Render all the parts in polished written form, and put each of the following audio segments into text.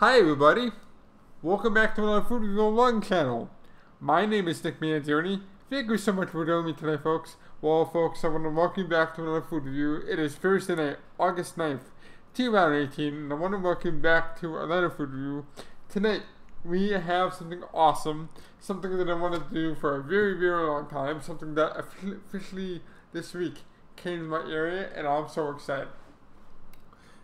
Hi everybody, welcome back to another Food Review Long channel. My name is Nick Manzione. Thank you so much for joining me today, folks. Well, folks, I want to welcome you back to another food review. It is Thursday night, August 9th, 2018, and I want to welcome you back to another food review. Tonight, we have something awesome, something that I wanted to do for a very, very long time, something that officially this week came to my area, and I'm so excited.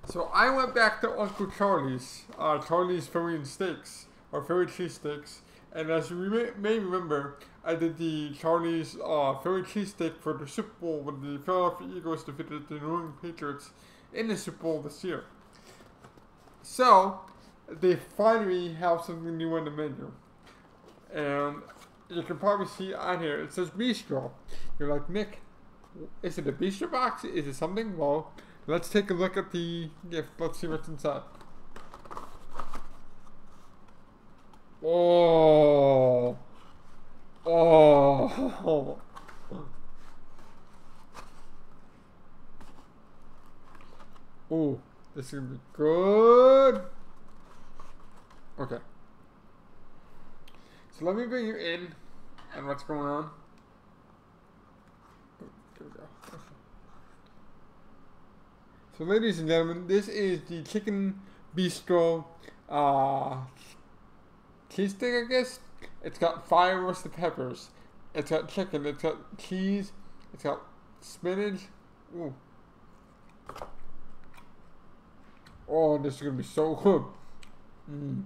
So I went back to Uncle Charlie's, Charleys Philly Steaks, or Philly Cheese Steaks, and as you may remember, I did the Charleys Philly Cheese Steak for the Super Bowl when the Philadelphia Eagles defeated the New England Patriots in the Super Bowl this year. So, they finally have something new on the menu, and you can probably see on here, it says Bistro. You're like, Nick, is it a Bistro box? Is it something? Well, let's take a look at the gift. Let's see what's inside. Oh. Oh. Oh, this is going to be good. Okay. So let me bring you in and what's going on. Oh, there we go. So ladies and gentlemen, this is the Chicken Bistro cheese stick, I guess. It's got 5 roasted peppers. It's got chicken, it's got cheese, it's got spinach. Ooh. Oh, this is gonna be so good. Mm.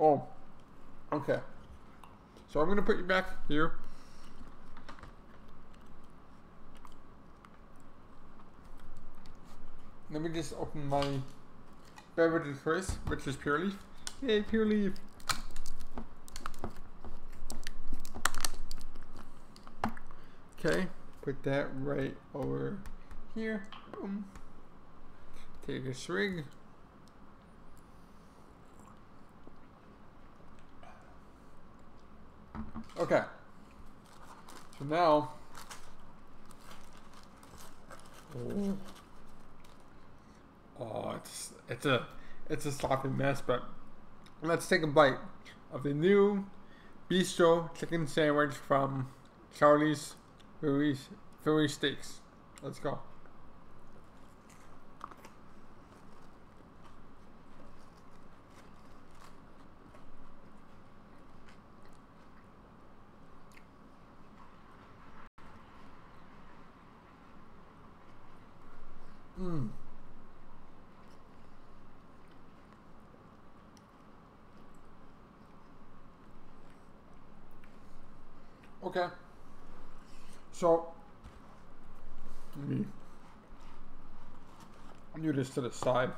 Oh, okay. So I'm gonna put you back here. Let me just open my beverage of choice, which is Pure Leaf. Yay, Pure Leaf! Okay, put that right over here. Boom. Take a swig. Okay. So now. Oh. Oh, it's a sloppy mess, but let's take a bite of the new Bistro chicken sandwich from Charleys Philly Steaks. Let's go. Mmm. Okay, so let me do this to the side.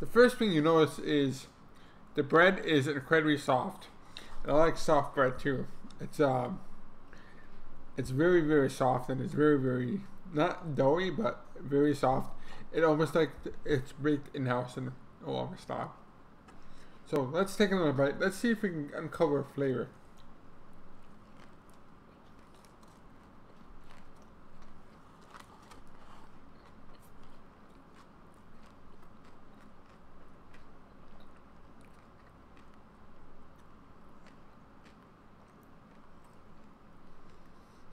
The first thing you notice is the bread is incredibly soft. And I like soft bread too. It's very, very soft, and it's very, very not doughy, but very soft. It almost like it's baked in house and along the style. So let's take another bite. Let's see if we can uncover flavor.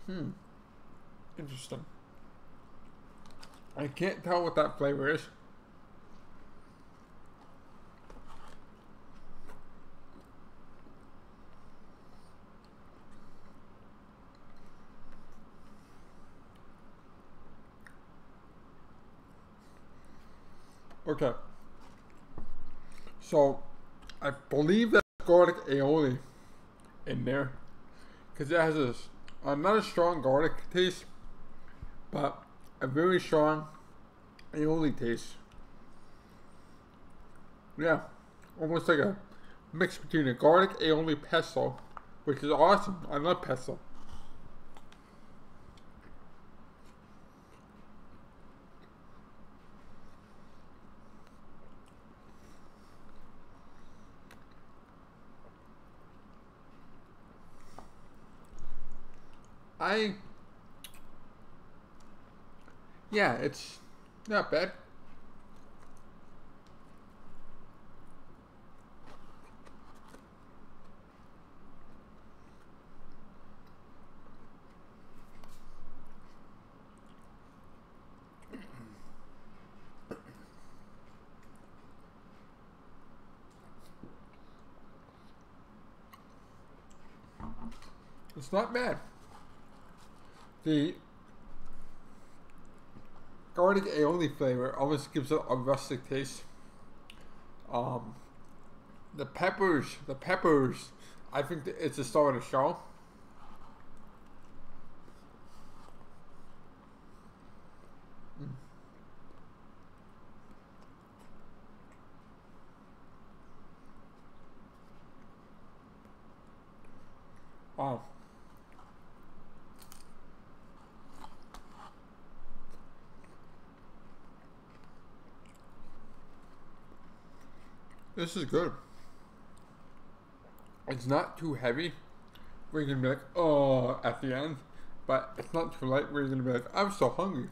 Hmm. Interesting. I can't tell what that flavor is. Okay. So, I believe that's garlic aioli in there, because it has this. Not a strong garlic taste, but a very strong aioli taste. Yeah, almost like a mix between a garlic aioli pesto, which is awesome. I love pesto. Yeah, it's not bad. It's not bad. The garlic aioli flavor always gives it a rustic taste. The peppers, I think it's the star of the show. Wow. This is good. It's not too heavy where you're gonna be like, oh, at the end, but it's not too light where you're gonna be like, I'm so hungry.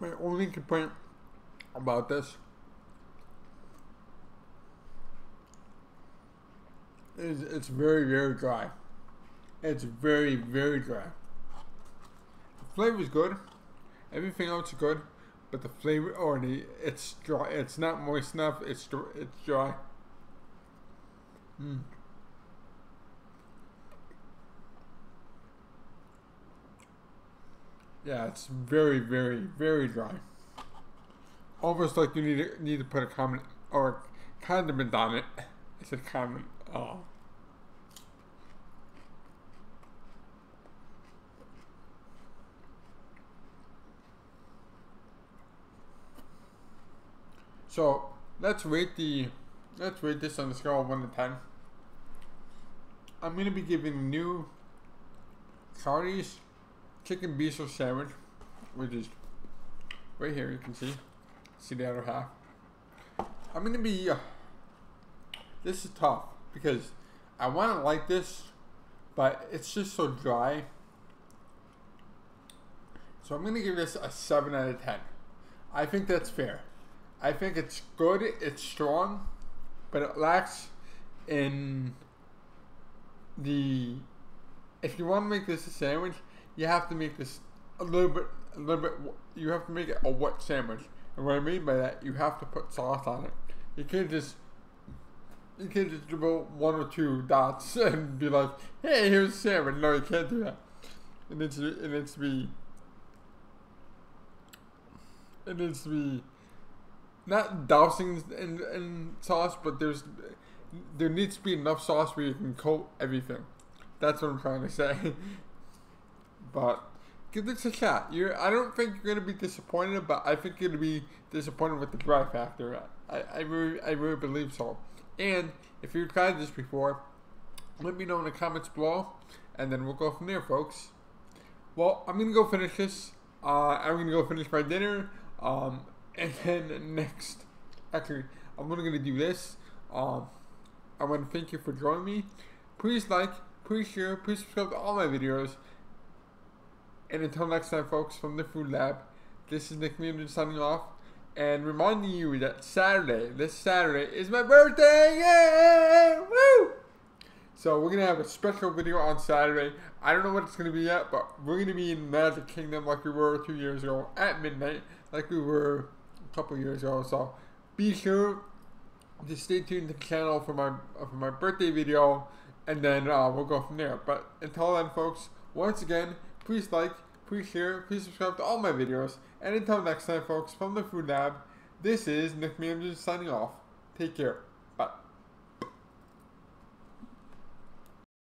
My only complaint about this is it's very, very dry. It's very, very dry. The flavor is good. Everything else is good, but the flavor already, it's dry. It's not moist enough. It's dry. Mm. Yeah, it's very, very, very dry. Almost like you need to put a condiment on it. It's a condiment. Oh. So let's rate this on a scale of 1 to 10. I'm gonna be giving new Charleys chicken bistro sandwich, which is right here. You can see the other half. I'm gonna be this is tough because I want to like this, but it's just so dry. So I'm gonna give this a 7 out of 10. I think that's fair. I think it's good. It's strong, but it lacks in the. If you want to make this a sandwich, you have to make this a little bit, you have to make it a wet sandwich. And what I mean by that, you have to put sauce on it. You can't just dribble 1 or 2 dots and be like, hey, here's a sandwich. No, you can't do that. It needs to be, not dousing in sauce, but there needs to be enough sauce where you can coat everything. That's what I'm trying to say. But give this a shot. I don't think you're gonna be disappointed, but I think you're gonna be disappointed with the dry factor. I really believe so. And if you've tried this before, let me know in the comments below, and then we'll go from there, folks. Well, I'm gonna go finish this. I'm gonna go finish my dinner. And then next, actually, I'm only gonna do this. I want to thank you for joining me. Please like, please share, please subscribe to all my videos. And until next time, folks, from the Food Lab, this is Nick Manzione signing off, and reminding you that this Saturday is my birthday. Yay! Woo! So we're gonna have a special video on Saturday. I don't know what it's gonna be yet, but we're gonna be in Magic Kingdom like we were 2 years ago at midnight, like we were a couple years ago. So be sure to stay tuned to the channel for my birthday video, and then we'll go from there. But until then, folks, once again, please like, please share, please subscribe to all my videos. And until next time, folks, from the Food Lab, this is Nick Manzione signing off. Take care.